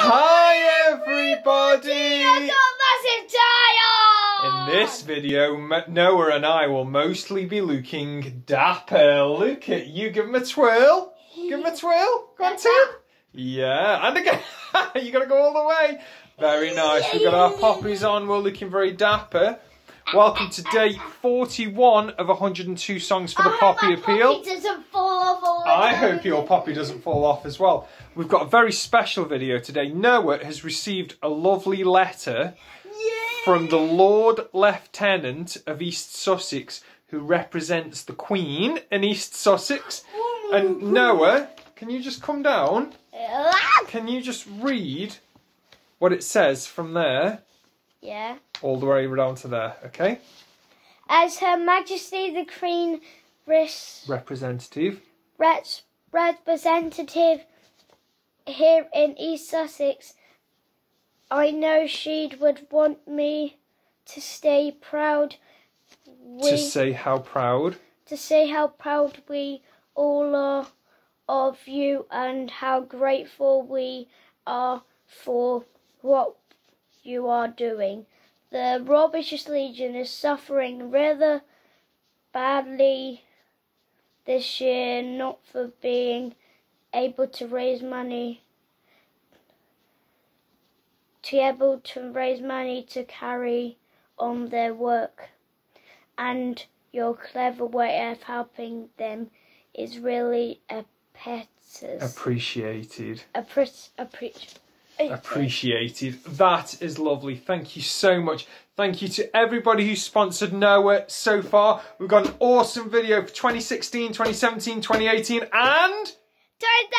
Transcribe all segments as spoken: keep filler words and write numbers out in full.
Hi everybody! I've got massive tires! In this video, Noah and I will mostly be looking dapper. Look at you, give him a twirl. Give him a twirl. Go on, Tim. Yeah, and again, you got to go all the way. Very nice, we've got our poppies on, we're looking very dapper. Welcome to day forty-one of one hundred and two songs for the Poppy Appeal. I hope your poppy doesn't fall off as well. We've got a very special video today. Noah has received a lovely letter Yay. from the Lord Lieutenant of East Sussex, who represents the Queen in East Sussex. And Noah, can you just come down? Can you just read what it says from there? Yeah. All the way down to there, okay? As Her Majesty the Queen res Representative. Res representative here in East Sussex, I know she would want me to stay proud. We, to say how proud? To say how proud we all are of you and how grateful we are for what you are doing. The Royal British Legion is suffering rather badly this year, not for being able to raise money to able to raise money to carry on their work, and your clever way of helping them is really appreciated. Appreciated. Appreciated. That is lovely. Thank you so much. Thank you to everybody who sponsored Noah so far. We've got an awesome video for twenty sixteen, twenty seventeen, twenty eighteen and twenty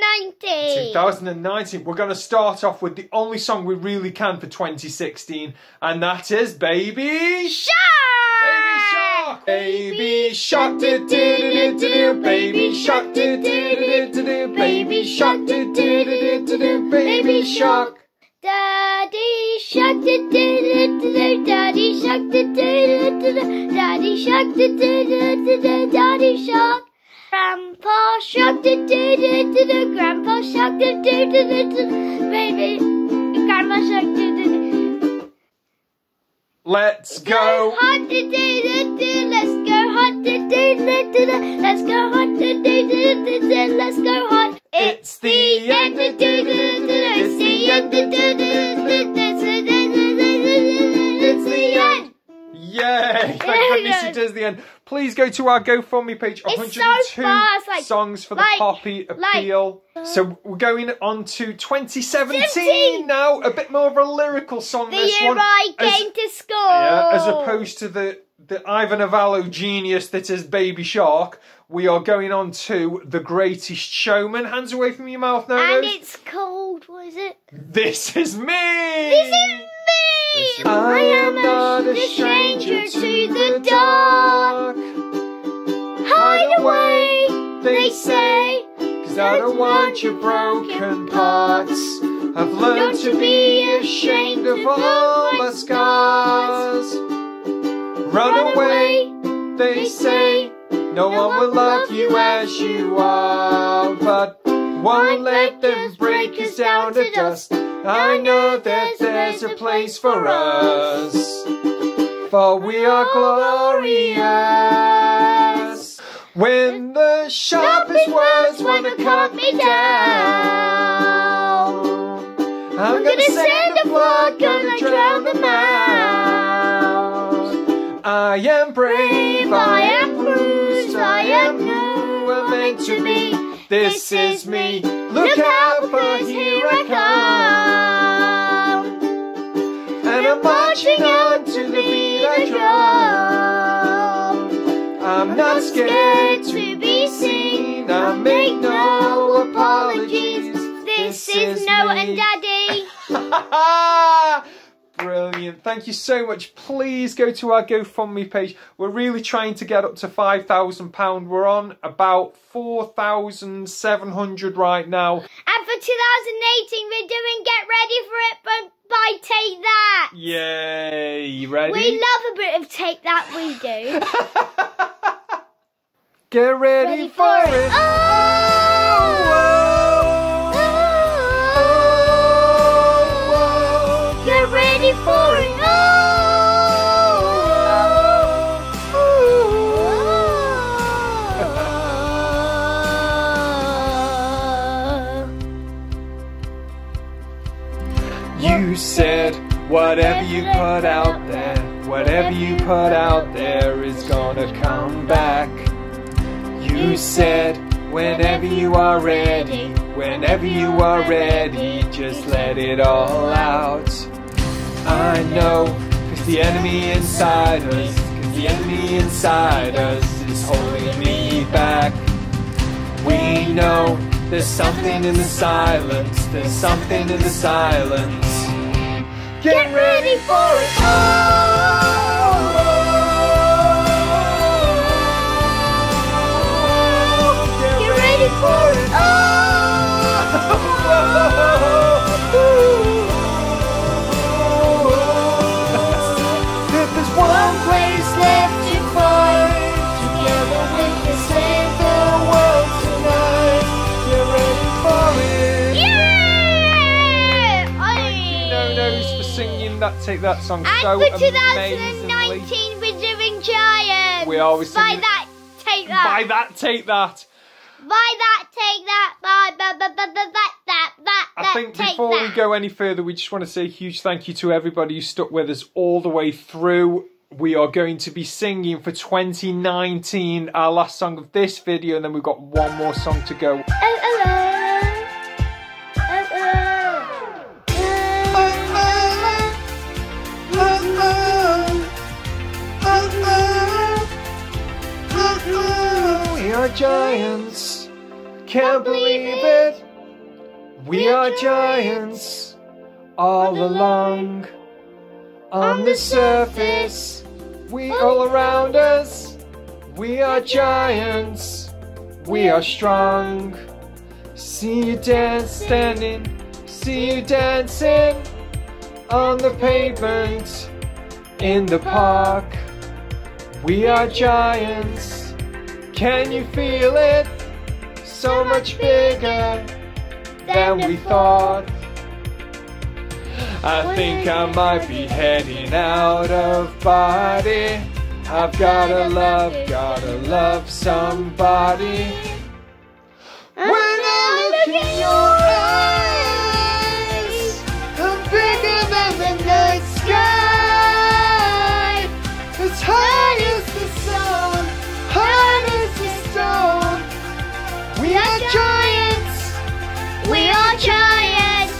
nineteen. twenty nineteen. We're going to start off with the only song we really can for twenty sixteen, and that is Baby Shark. Baby Shark. Baby Shark. Baby Shark. Baby Shark. Baby Shark. Daddy Shark, do do do, Daddy Shark, do do do, Daddy Shark, do do do, Daddy Shark. Grandpa Shark, do do do, Grandpa Shark, do do do, baby, Grandma Shark, do do do. Let's go hot, do do do, let's go hot, do do do, let's go hot, do do do, let's go hot. It's the end, do do do, it's the end, do do do, it's the end. Yay! Thank goodness it is the end. Please go to our GoFundMe page. one hundred and two songs for the Poppy Appeal. So we're going on to twenty seventeen now. A bit more of a lyrical song. The year I came to school. Yeah, as opposed to the the Ivan Avallo genius that is Baby Shark. We are going on to The Greatest Showman. Hands away from your mouth now. And it's called, what is it? This Is Me! This Is Me! I am not a stranger to the dark. Hide away, they say, because I don't want your broken parts. I've learned to be ashamed of all my scars. Run away, they say, no one will love you as you are, but won't let them break us down to dust. I know that there's a place for us, for we are glorious. When the sharpest words want to cut me down, I'm gonna send the flood, gonna drown the mound. I am brave, I am bruised, I am who I'm meant to be. This is me. Look out, because here I come. And I'm marching on to the beat I drum. I'm not scared to be seen. I make no apologies. This is Noah and Daddy. Ha ha ha! Brilliant. Thank you so much. Please go to our GoFundMe page. We're really trying to get up to five thousand pounds. We're on about four thousand seven hundred right now. And for two thousand eighteen, we're doing Get Ready For It by, by Take That. Yay. You ready? We love a bit of Take That, we do. Get ready, ready for, for it. it. Oh! Oh! Oh! You said whatever you put out there, whatever you put out there is gonna come back. You said whenever you are ready, whenever you are ready, just let it all out. I know, cause the enemy inside us, cause the enemy inside us is holding me back. We know there's something in the silence, there's something in the silence. Get ready for it all. Get ready for it all. If there's one place left to find, together we can save the world tonight. Get ready for it. Yeah! I... No, no, no. Singing that Take That song and so for two thousand nineteen we're doing Giants. We always sing. By that Take That. By that Take That. By that Take That. By that that that that that. I think before we go any further, we just want to say a huge thank you to everybody who stuck with us all the way through. We are going to be singing for twenty nineteen our last song of this video, and then we've got one more song to go. Oh, Giants, can't believe it. We are giants all along. On the surface, we all around us. We are giants, we are strong. See you dance, standing. See you dancing on the pavement, in the park. We are giants. Can you feel it? So much bigger than we thought. I think I might be heading out of body. I've gotta love, gotta love somebody. When I look in your eyes, I'm bigger than the night sky. It's high as the sun, high as the stone. We are giants. We are giants.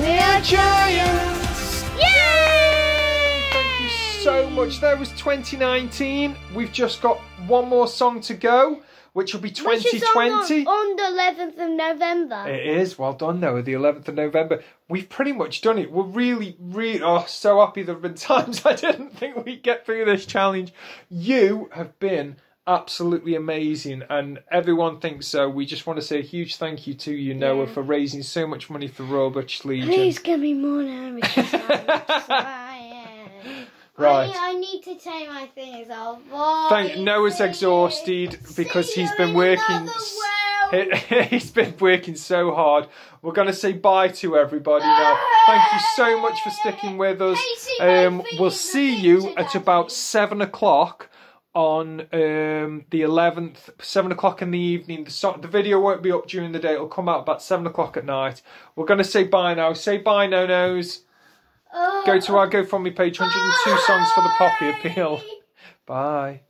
We are giants. Yay! Thank you so much. There was twenty nineteen. We've just got one more song to go, which will be twenty twenty. Which is on, on the eleventh of November. It is. Well done, Noah. The eleventh of November. We've pretty much done it. We're really, really, oh, so happy. There have been times I didn't think we'd get through this challenge. You have been absolutely amazing, and everyone thinks so. We just want to say a huge thank you to you, Noah, yeah, for raising so much money for Royal British Legion. Please give me more now, because I am. Right. I, I need to take my things off. Oh, Thank Noah's exhausted because he's been working. He's been working so hard. We're going to say bye to everybody now. Thank you so much for sticking with us. Um, we'll see you at about seven o'clock on um, the eleventh, seven o'clock in the evening. The so the video won't be up during the day. It'll come out about seven o'clock at night. We're going to say bye now. Say bye, No-Nos. Go to our GoFundMe page, one hundred and two songs for the Poppy Appeal. Bye.